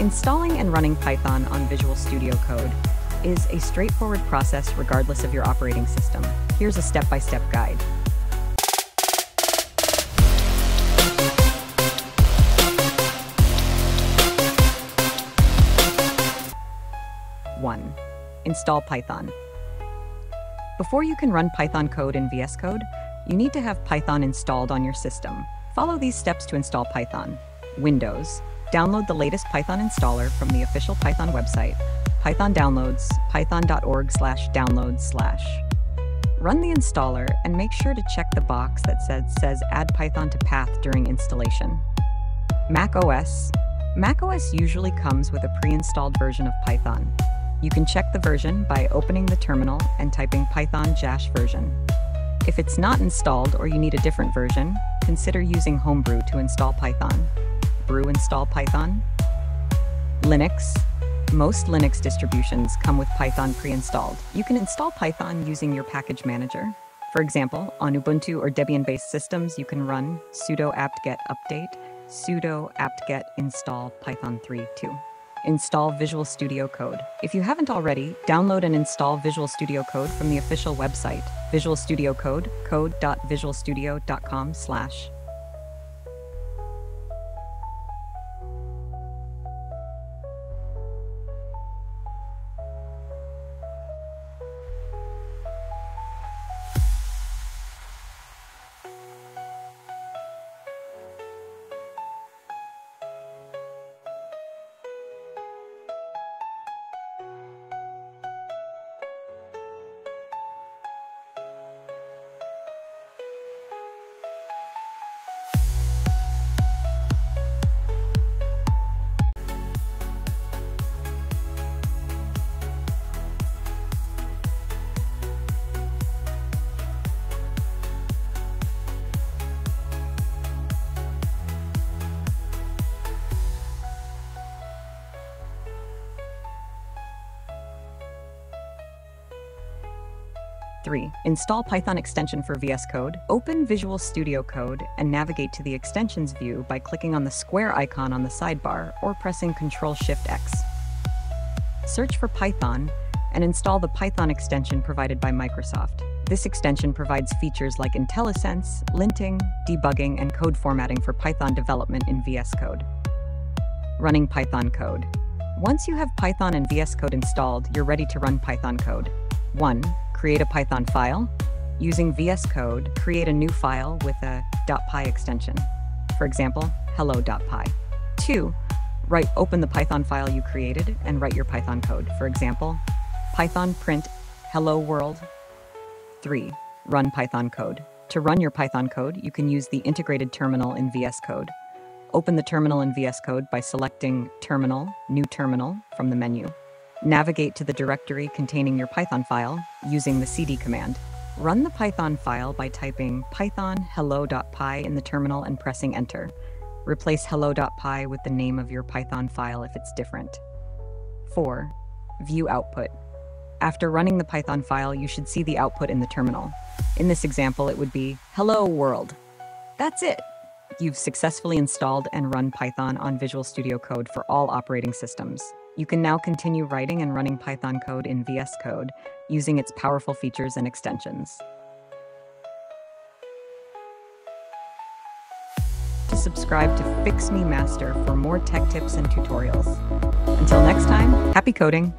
Installing and running Python on Visual Studio Code is a straightforward process regardless of your operating system. Here's a step-by-step guide. One, install Python. Before you can run Python code in VS Code, you need to have Python installed on your system. Follow these steps to install Python. Windows, download the latest Python installer from the official Python website, Python downloads, python.org/downloads/. Run the installer and make sure to check the box that says add Python to path during installation. Mac OS usually comes with a pre-installed version of Python. You can check the version by opening the terminal and typing python -version. If it's not installed or you need a different version, consider using Homebrew to install Python. Install Python. Linux. Most Linux distributions come with Python pre-installed. You can install Python using your package manager. For example, on Ubuntu or Debian-based systems, you can run sudo apt-get update, sudo apt-get install Python 3.2. Install Visual Studio Code. If you haven't already, download and install Visual Studio Code from the official website, Visual Studio Code, code.visualstudio.com/. Three, install Python extension for VS Code. Open Visual Studio Code and navigate to the extensions view by clicking on the square icon on the sidebar or pressing Ctrl+Shift+X. Search for Python and install the Python extension provided by Microsoft. This extension provides features like IntelliSense, linting, debugging, and code formatting for Python development in VS Code. Running Python code. Once you have Python and VS Code installed, you're ready to run Python code. 1. Create a Python file. Using VS Code, create a new file with a .py extension. For example, hello.py. 2. Open the Python file you created and write your Python code. For example, Python print hello world. 3. Run Python code. To run your Python code, you can use the integrated terminal in VS Code. Open the terminal in VS Code by selecting Terminal, New Terminal from the menu. Navigate to the directory containing your Python file using the cd command. Run the Python file by typing python hello.py in the terminal and pressing enter. Replace hello.py with the name of your Python file if it's different. 4. View output. After running the Python file, you should see the output in the terminal. In this example, it would be hello world. That's it! You've successfully installed and run Python on Visual Studio Code for all operating systems. You can now continue writing and running Python code in VS Code using its powerful features and extensions. To subscribe to Fix Me Master for more tech tips and tutorials. Until next time, happy coding!